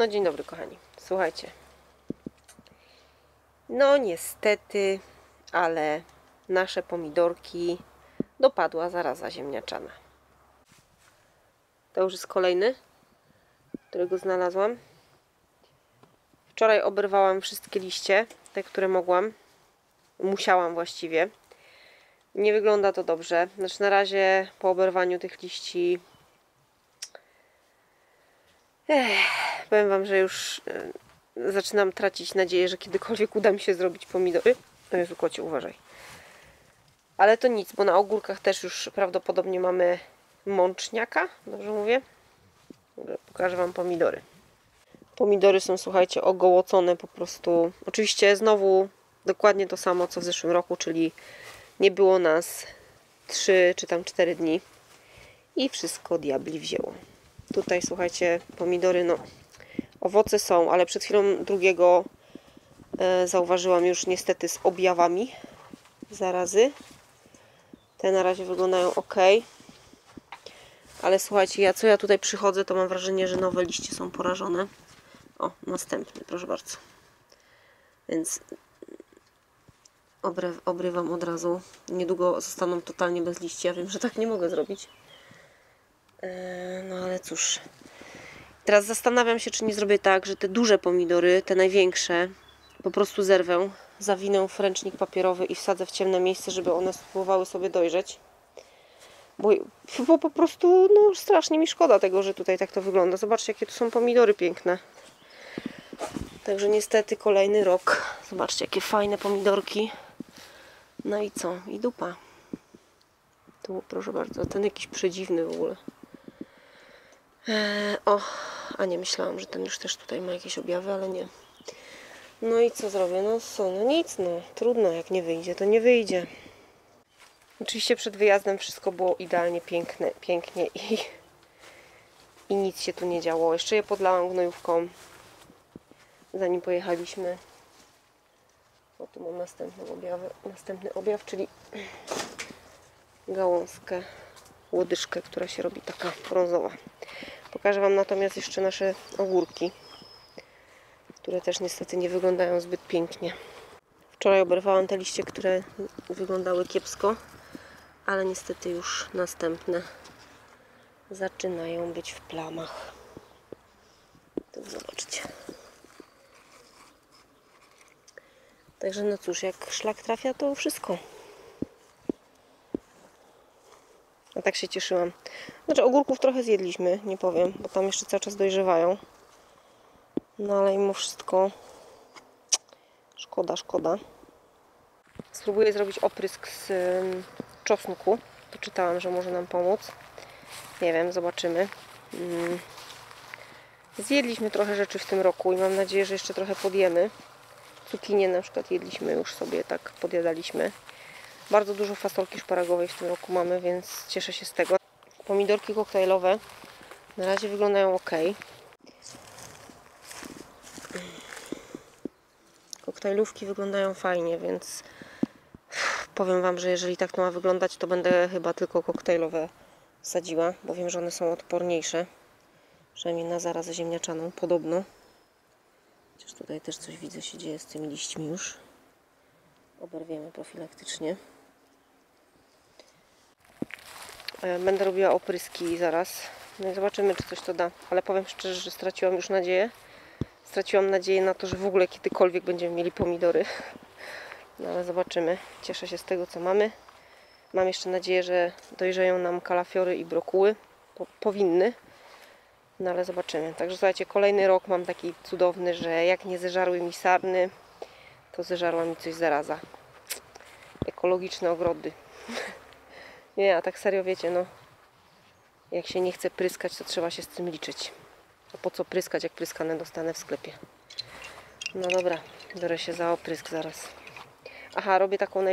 No dzień dobry kochani, słuchajcie, no niestety, ale nasze pomidorki dopadła zaraza ziemniaczana. To już jest kolejny, którego znalazłam. Wczoraj oberwałam wszystkie liście, te które mogłam, musiałam właściwie. Nie wygląda to dobrze, znaczy na razie po oberwaniu tych liści powiem wam, że już zaczynam tracić nadzieję, że kiedykolwiek uda mi się zrobić pomidory. O Jezu, kocie, uważaj. Ale to nic, bo na ogórkach też już prawdopodobnie mamy mączniaka, dobrze mówię? Pokażę wam pomidory. Pomidory są, słuchajcie, ogołocone po prostu. Oczywiście znowu dokładnie to samo, co w zeszłym roku, czyli nie było nas 3 czy tam 4 dni i wszystko diabli wzięło. Tutaj, słuchajcie, pomidory, no, owoce są, ale przed chwilą drugiego zauważyłam już niestety z objawami zarazy. Te na razie wyglądają ok. Ale słuchajcie, co ja tutaj przychodzę, to mam wrażenie, że nowe liście są porażone. O, następny, proszę bardzo. Więc obrywam od razu. Niedługo zostaną totalnie bez liści. Ja wiem, że tak nie mogę zrobić. No ale cóż. Teraz zastanawiam się, czy nie zrobię tak, że te duże pomidory, te największe, po prostu zerwę, zawinę w ręcznik papierowy i wsadzę w ciemne miejsce, żeby one spróbowały sobie dojrzeć. Bo po prostu no, strasznie mi szkoda tego, że tutaj tak to wygląda. Zobaczcie, jakie tu są pomidory piękne. Także niestety kolejny rok. Zobaczcie, jakie fajne pomidorki. No i co? I dupa. Tu, proszę bardzo, ten jakiś przedziwny w ogóle. O, a nie, myślałam, że ten już też tutaj ma jakieś objawy, ale nie. No i co zrobię? No co? No nic, no. Trudno, jak nie wyjdzie, to nie wyjdzie. Oczywiście przed wyjazdem wszystko było idealnie pięknie i nic się tu nie działo. Jeszcze je podlałam gnojówką, zanim pojechaliśmy. O, tu mam następny objaw, czyli gałązkę, łodyżkę, która się robi taka brązowa. Pokażę wam natomiast jeszcze nasze ogórki, które też niestety nie wyglądają zbyt pięknie. Wczoraj oberwałam te liście, które wyglądały kiepsko, ale niestety już następne zaczynają być w plamach. Tu zobaczcie. Także no cóż, jak szlak trafia, to wszystko. A tak się cieszyłam. Znaczy ogórków trochę zjedliśmy, nie powiem, bo tam jeszcze cały czas dojrzewają. No ale mimo wszystko szkoda. Spróbuję zrobić oprysk z czosnku. To czytałam, że może nam pomóc. Nie wiem, zobaczymy. Zjedliśmy trochę rzeczy w tym roku i mam nadzieję, że jeszcze trochę podjemy. Cukinię na przykład jedliśmy już sobie, tak podjadaliśmy. Bardzo dużo fasolki szparagowej w tym roku mamy, więc cieszę się z tego. Pomidorki koktajlowe na razie wyglądają ok. Koktajlówki wyglądają fajnie, więc powiem wam, że jeżeli tak to ma wyglądać, to będę chyba tylko koktajlowe sadziła, bo wiem, że one są odporniejsze. Przynajmniej na zarazę ziemniaczaną, podobno. Chociaż tutaj też coś widzę się dzieje z tymi liśćmi już. Oberwiemy profilaktycznie. Będę robiła opryski zaraz. No i zobaczymy, czy coś to da. Ale powiem szczerze, że straciłam już nadzieję. Straciłam nadzieję na to, że w ogóle kiedykolwiek będziemy mieli pomidory. No ale zobaczymy. Cieszę się z tego, co mamy. Mam jeszcze nadzieję, że dojrzeją nam kalafiory i brokuły. Powinny. No ale zobaczymy. Także słuchajcie, kolejny rok mam taki cudowny, że jak nie zeżarły mi sarny, to zeżarła mi coś zaraza. Ekologiczne ogrody. Nie, a tak serio wiecie, no. Jak się nie chce pryskać, to trzeba się z tym liczyć. A po co pryskać, jak pryskane dostanę w sklepie? No dobra, biorę się za oprysk zaraz. Aha, robię taką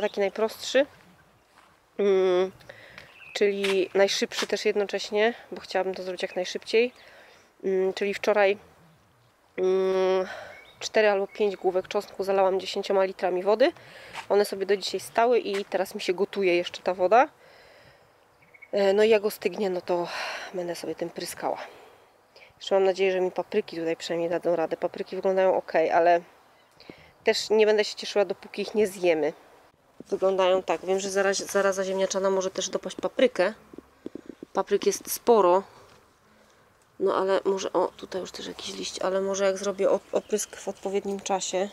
taki najprostszy, czyli najszybszy też jednocześnie, bo chciałabym to zrobić jak najszybciej. Czyli wczoraj 4 albo 5 główek czosnku zalałam 10 litrami wody. One sobie do dzisiaj stały i teraz mi się gotuje jeszcze ta woda. No i jak ostygnie, no to będę sobie tym pryskała. Jeszcze mam nadzieję, że mi papryki tutaj przynajmniej dadzą radę. Papryki wyglądają ok, ale też nie będę się cieszyła, dopóki ich nie zjemy. Wyglądają tak. Wiem, że zaraza ziemniaczana może też dopaść paprykę. Papryk jest sporo. No ale może... O, tutaj już też jakiś liść. Ale może jak zrobię oprysk w odpowiednim czasie.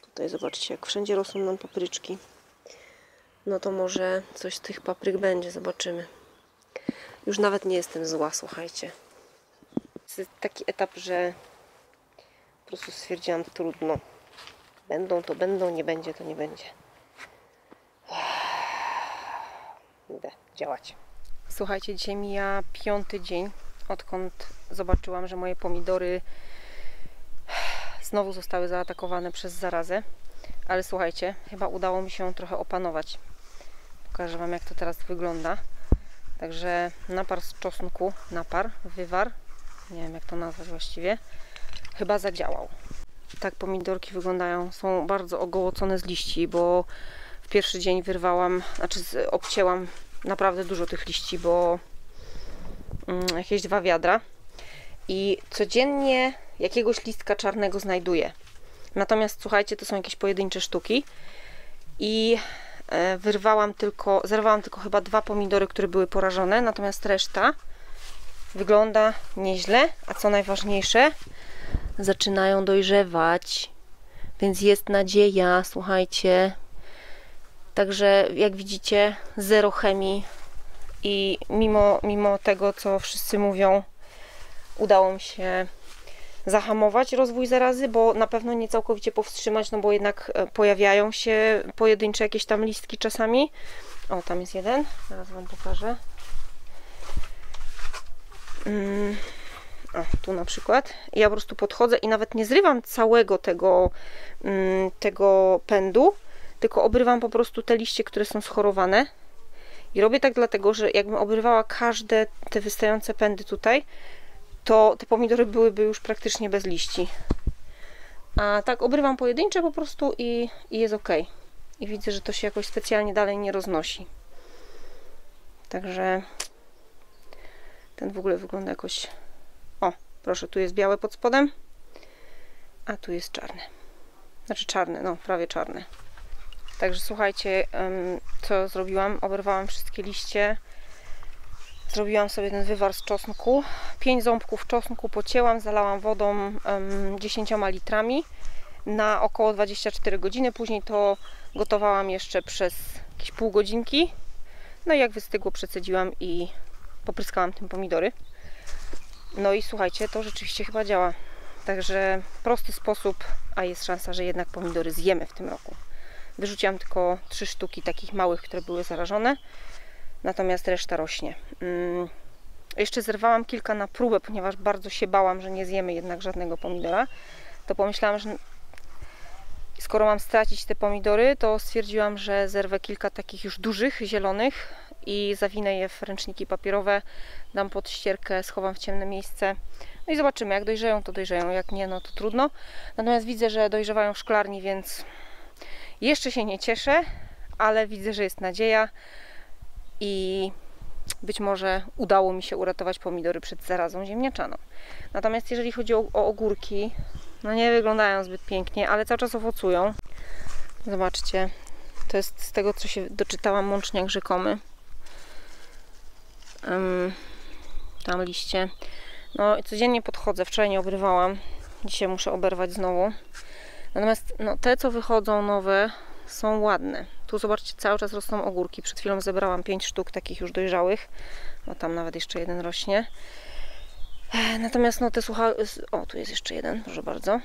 Tutaj zobaczcie, jak wszędzie rosną nam papryczki. No to może coś z tych papryk będzie. Zobaczymy. Już nawet nie jestem zła, słuchajcie. To jest taki etap, że po prostu stwierdziłam, trudno. Będą to będą, nie będzie to nie będzie. Idę działać. Słuchajcie, dzisiaj mija 5. dzień, odkąd zobaczyłam, że moje pomidory znowu zostały zaatakowane przez zarazę. Ale słuchajcie, chyba udało mi się trochę opanować. Pokażę wam, jak to teraz wygląda. Także napar z czosnku, wywar, nie wiem jak to nazwać właściwie, chyba zadziałał. Tak pomidorki wyglądają, są bardzo ogołocone z liści, bo w pierwszy dzień wyrwałam, znaczy obcięłam naprawdę dużo tych liści, bo jakieś 2 wiadra i codziennie jakiegoś listka czarnego znajduję. Natomiast słuchajcie, to są jakieś pojedyncze sztuki i zerwałam tylko chyba 2 pomidory, które były porażone, natomiast reszta wygląda nieźle, a co najważniejsze, zaczynają dojrzewać, więc jest nadzieja, słuchajcie. Także jak widzicie, zero chemii i mimo tego, co wszyscy mówią, udało mi się zahamować rozwój zarazy, bo na pewno nie całkowicie powstrzymać, no bo jednak pojawiają się pojedyncze jakieś tam listki czasami. O, tam jest jeden, zaraz wam pokażę. O, tu na przykład. Ja po prostu podchodzę i nawet nie zrywam całego tego pędu, tylko obrywam po prostu te liście, które są schorowane. I robię tak dlatego, że jakbym obrywała każde te wystające pędy tutaj, to te pomidory byłyby już praktycznie bez liści. A tak obrywam pojedyncze po prostu i jest ok. I widzę, że to się jakoś specjalnie dalej nie roznosi. Także ten w ogóle wygląda jakoś... O, proszę, tu jest białe pod spodem, a tu jest czarne. Znaczy czarne, no prawie czarne. Także słuchajcie, co zrobiłam? Oberwałam wszystkie liście. Zrobiłam sobie ten wywar z czosnku. 5 ząbków czosnku pocięłam, zalałam wodą 10 litrami na około 24 godziny. Później to gotowałam jeszcze przez jakieś pół godzinki. No i jak wystygło, przecedziłam i popryskałam tym pomidory. No i słuchajcie, to rzeczywiście chyba działa. Także prosty sposób, a jest szansa, że jednak pomidory zjemy w tym roku. Wyrzuciłam tylko 3 sztuki takich małych, które były zarażone. Natomiast reszta rośnie. Jeszcze zerwałam kilka na próbę, ponieważ bardzo się bałam, że nie zjemy jednak żadnego pomidora. To pomyślałam, że skoro mam stracić te pomidory, to stwierdziłam, że zerwę kilka takich już dużych, zielonych i zawinę je w ręczniki papierowe, dam pod ścierkę, schowam w ciemne miejsce. No i zobaczymy, jak dojrzeją, to dojrzeją, jak nie, no to trudno. Natomiast widzę, że dojrzewają w szklarni, więc jeszcze się nie cieszę, ale widzę, że jest nadzieja i być może udało mi się uratować pomidory przed zarazą ziemniaczaną. Natomiast jeżeli chodzi o ogórki, no nie wyglądają zbyt pięknie, ale cały czas owocują. Zobaczcie, to jest z tego, co się doczytałam, mączniak rzekomy. Tam liście. No i codziennie podchodzę, wczoraj nie obrywałam, dzisiaj muszę oberwać znowu. Natomiast no, te, co wychodzą nowe, są ładne. Tu zobaczcie, cały czas rosną ogórki. Przed chwilą zebrałam 5 sztuk takich już dojrzałych. O, tam nawet jeszcze jeden rośnie. Natomiast no te suchary... O, tu jest jeszcze jeden, proszę bardzo.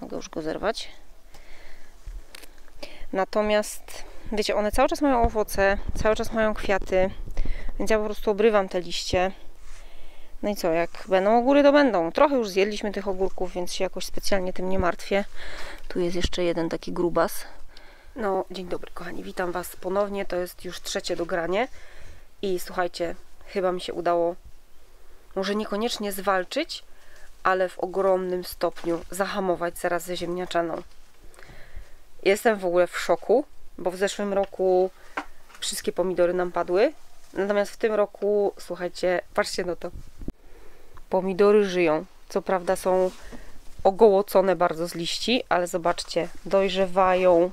Mogę już go zerwać. Natomiast, wiecie, one cały czas mają owoce, cały czas mają kwiaty, więc ja po prostu obrywam te liście. No i co, jak będą ogóry, to będą. Trochę już zjedliśmy tych ogórków, więc się jakoś specjalnie tym nie martwię. Tu jest jeszcze jeden taki grubas. No, dzień dobry kochani, witam was ponownie. To jest już 3. dogranie. I słuchajcie, chyba mi się udało, może niekoniecznie zwalczyć, ale w ogromnym stopniu zahamować zarazę ziemniaczaną. Jestem w ogóle w szoku, bo w zeszłym roku wszystkie pomidory nam padły. Natomiast w tym roku, słuchajcie, patrzcie na to. Pomidory żyją. Co prawda są ogołocone bardzo z liści, ale zobaczcie, dojrzewają.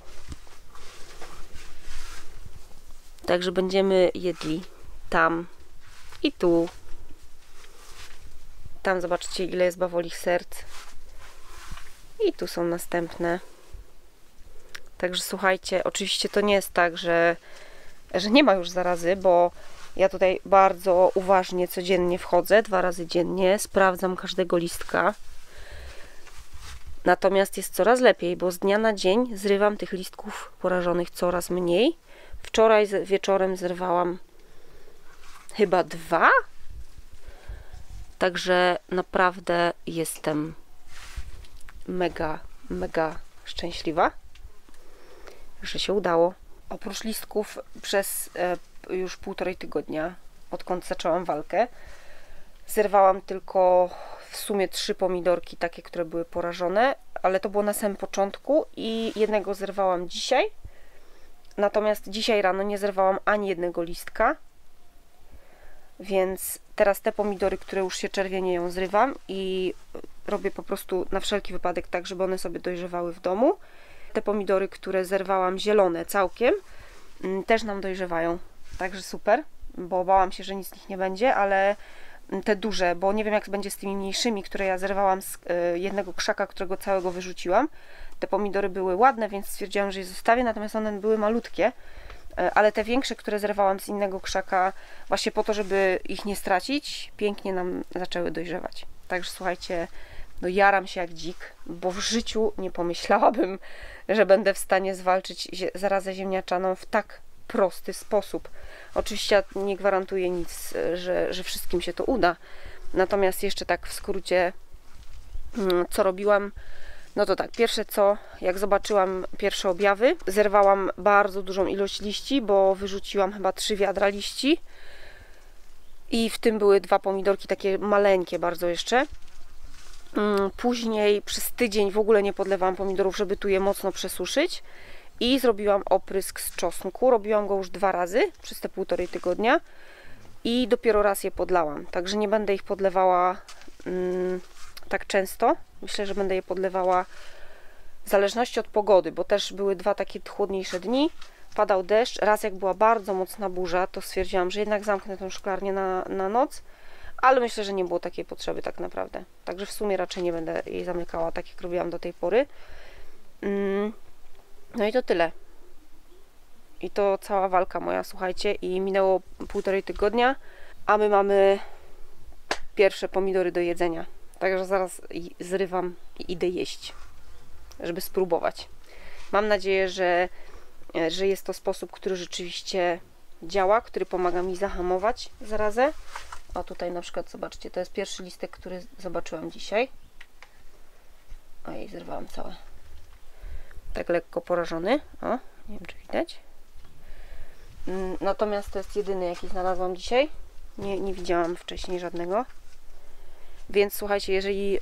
Także będziemy jedli tam i tu. Tam zobaczcie, ile jest bawolich serc. I tu są następne. Także słuchajcie, oczywiście to nie jest tak, że nie ma już zarazy, bo ja tutaj bardzo uważnie codziennie wchodzę, 2 razy dziennie, sprawdzam każdego listka. Natomiast jest coraz lepiej, bo z dnia na dzień zrywam tych listków porażonych coraz mniej. Wczoraj wieczorem zerwałam chyba 2. Także naprawdę jestem mega, mega szczęśliwa, że się udało. Oprócz listków przez już 1,5 tygodnia, odkąd zaczęłam walkę, zerwałam tylko w sumie 3 pomidorki, takie, które były porażone, ale to było na samym początku i jednego zerwałam dzisiaj. Natomiast dzisiaj rano nie zerwałam ani jednego listka, więc teraz te pomidory, które już się czerwienieją, zrywam i robię po prostu na wszelki wypadek tak, żeby one sobie dojrzewały w domu. Te pomidory, które zerwałam zielone całkiem, też nam dojrzewają. Także super, bo bałam się, że nic z nich nie będzie, ale te duże, bo nie wiem, jak będzie z tymi mniejszymi, które ja zerwałam z jednego krzaka, którego całego wyrzuciłam. Te pomidory były ładne, więc stwierdziłam, że je zostawię, natomiast one były malutkie. Ale te większe, które zerwałam z innego krzaka, właśnie po to, żeby ich nie stracić, pięknie nam zaczęły dojrzewać. Także słuchajcie, no jaram się jak dzik, bo w życiu nie pomyślałabym, że będę w stanie zwalczyć zarazę ziemniaczaną w tak prosty sposób. Oczywiście nie gwarantuję nic, że wszystkim się to uda. Natomiast jeszcze tak w skrócie, co robiłam, no to tak, pierwsze co, jak zobaczyłam pierwsze objawy, zerwałam bardzo dużą ilość liści, bo wyrzuciłam chyba 3 wiadra liści i w tym były 2 pomidorki, takie maleńkie bardzo jeszcze. Później przez tydzień w ogóle nie podlewałam pomidorów, żeby tu je mocno przesuszyć i zrobiłam oprysk z czosnku, robiłam go już 2 razy przez te 1,5 tygodnia i dopiero raz je podlałam, także nie będę ich podlewała tak często. Myślę, że będę je podlewała w zależności od pogody, bo też były 2 takie chłodniejsze dni, padał deszcz, raz jak była bardzo mocna burza, to stwierdziłam, że jednak zamknę tą szklarnię na noc, ale myślę, że nie było takiej potrzeby tak naprawdę, także w sumie raczej nie będę jej zamykała, tak jak robiłam do tej pory. No i to tyle. I to cała walka moja, słuchajcie, i minęło 1,5 tygodnia, a my mamy pierwsze pomidory do jedzenia. Także zaraz zrywam i idę jeść, żeby spróbować. Mam nadzieję, że jest to sposób, który rzeczywiście działa, który pomaga mi zahamować zarazę. O, tutaj na przykład, zobaczcie, to jest pierwszy listek, który zobaczyłam dzisiaj. Ojej, zerwałam całe. Tak lekko porażony. O, nie wiem, czy widać. Natomiast to jest jedyny, jaki znalazłam dzisiaj. Nie widziałam wcześniej żadnego. Więc słuchajcie, jeżeli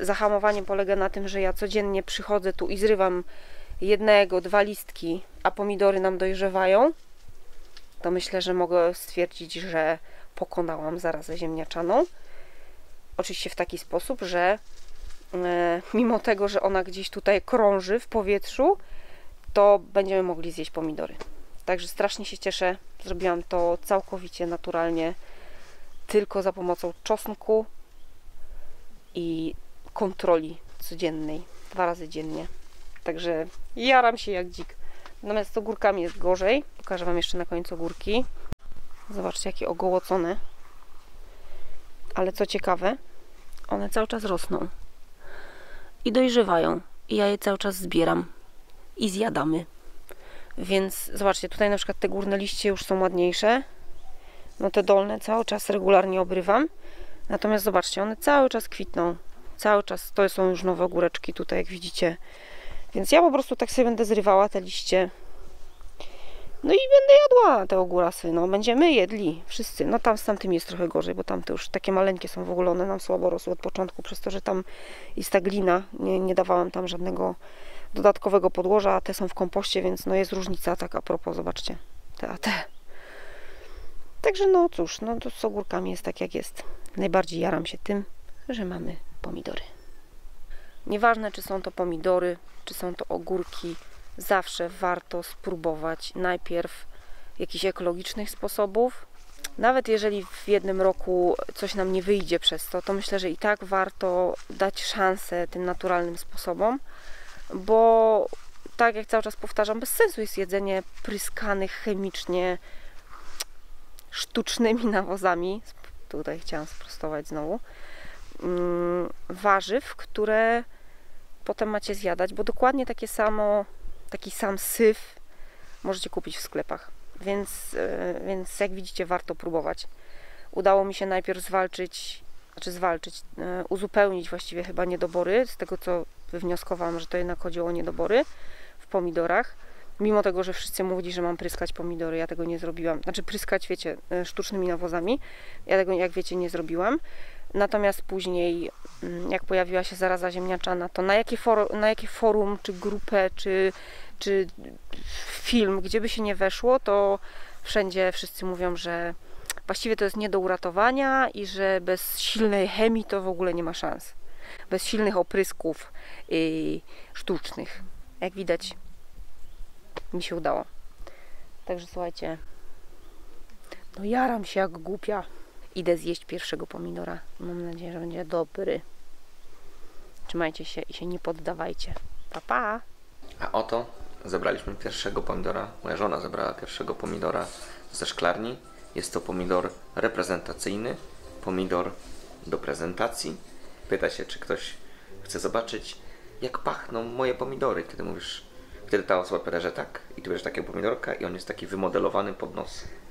zahamowanie polega na tym, że ja codziennie przychodzę tu i zrywam 1–2 listki, a pomidory nam dojrzewają, to myślę, że mogę stwierdzić, że pokonałam zarazę ziemniaczaną. Oczywiście w taki sposób, że mimo tego, że ona gdzieś tutaj krąży w powietrzu, to będziemy mogli zjeść pomidory. Także strasznie się cieszę. Zrobiłam to całkowicie naturalnie, tylko za pomocą czosnku i kontroli codziennej, 2 razy dziennie. Także jaram się jak dzik. Natomiast z ogórkami jest gorzej. Pokażę wam jeszcze na końcu ogórki. Zobaczcie, jakie ogołocone. Ale co ciekawe, one cały czas rosną i dojrzewają. I ja je cały czas zbieram i zjadamy. Więc zobaczcie, tutaj na przykład te górne liście już są ładniejsze. No te dolne cały czas regularnie obrywam. Natomiast zobaczcie, one cały czas kwitną. Cały czas, to są już nowe ogóreczki tutaj, jak widzicie. Więc ja po prostu tak sobie będę zrywała te liście. No i będę jadła te ogórasy. No, będziemy jedli wszyscy. No tam z tamtym jest trochę gorzej, bo tamte już takie maleńkie są w ogóle. One nam słabo rosły od początku, przez to, że tam jest ta glina. Nie dawałam tam żadnego dodatkowego podłoża, a te są w kompoście, więc no jest różnica tak a propos, zobaczcie. Te. Także no cóż, no to z ogórkami jest tak, jak jest. Najbardziej jaram się tym, że mamy pomidory. Nieważne, czy są to pomidory, czy są to ogórki, zawsze warto spróbować najpierw jakichś ekologicznych sposobów. Nawet jeżeli w jednym roku coś nam nie wyjdzie przez to, to myślę, że i tak warto dać szansę tym naturalnym sposobom, bo tak jak cały czas powtarzam, bez sensu jest jedzenie pryskanych chemicznie sztucznymi nawozami, tutaj chciałam sprostować znowu, warzyw, które potem macie zjadać, bo dokładnie taki sam syf możecie kupić w sklepach. Więc jak widzicie, warto próbować. Udało mi się najpierw uzupełnić właściwie chyba niedobory, z tego co wywnioskowałam, że to jednak chodziło o niedobory w pomidorach. Mimo tego, że wszyscy mówili, że mam pryskać pomidory, ja tego nie zrobiłam. Znaczy pryskać, wiecie, sztucznymi nawozami. Ja tego, jak wiecie, nie zrobiłam. Natomiast później, jak pojawiła się zaraza ziemniaczana, to na jakie forum, czy grupę, czy film, gdzie by się nie weszło, to wszędzie wszyscy mówią, że właściwie to jest nie do uratowania i że bez silnej chemii to w ogóle nie ma szans. Bez silnych oprysków sztucznych. Jak widać, mi się udało. Także słuchajcie, no jaram się jak głupia. Idę zjeść pierwszego pomidora. Mam nadzieję, że będzie dobry. Trzymajcie się i się nie poddawajcie. Pa, pa! A oto zabraliśmy pierwszego pomidora. Moja żona zabrała pierwszego pomidora ze szklarni. Jest to pomidor reprezentacyjny. Pomidor do prezentacji. Pyta się, czy ktoś chce zobaczyć, jak pachną moje pomidory. Kiedy ta osoba pyta, że tak. I tu bierzesz takiego pomidorka i on jest taki wymodelowany pod nos.